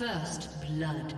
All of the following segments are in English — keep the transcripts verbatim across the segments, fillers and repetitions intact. First blood.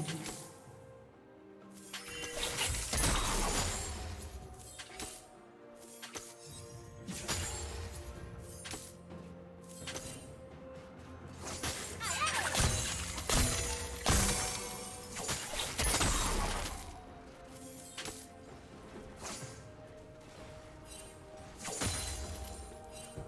decided.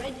Red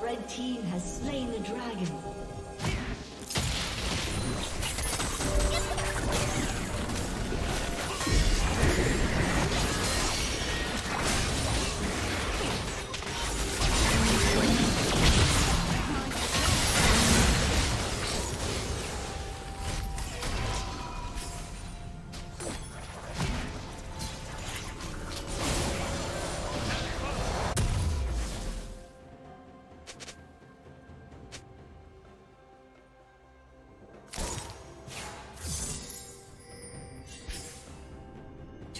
Red team has slain the dragon.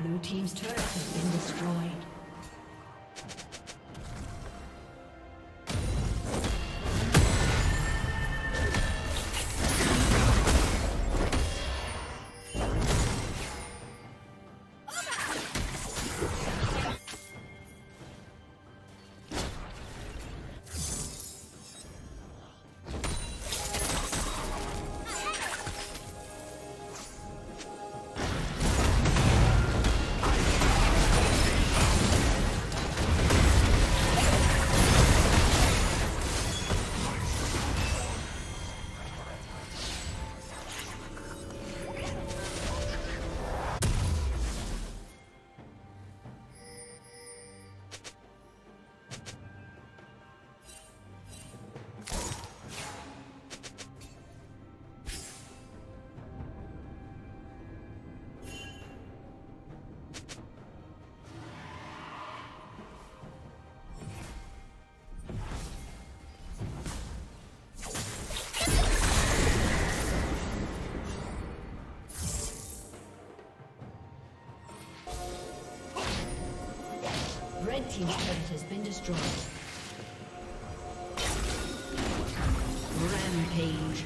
Blue team's turret has been destroyed. Red team's turret has been destroyed. Rampage.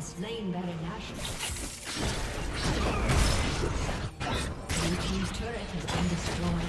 Slain Baron Nashor. Blue team's turret has been destroyed.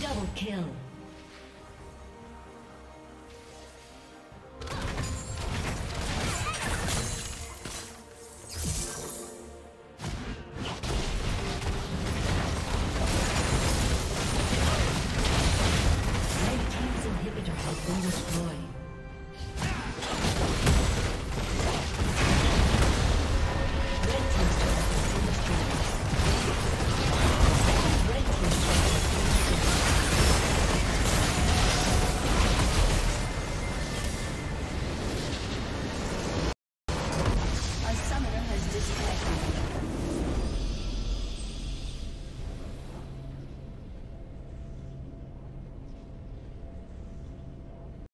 Double kill.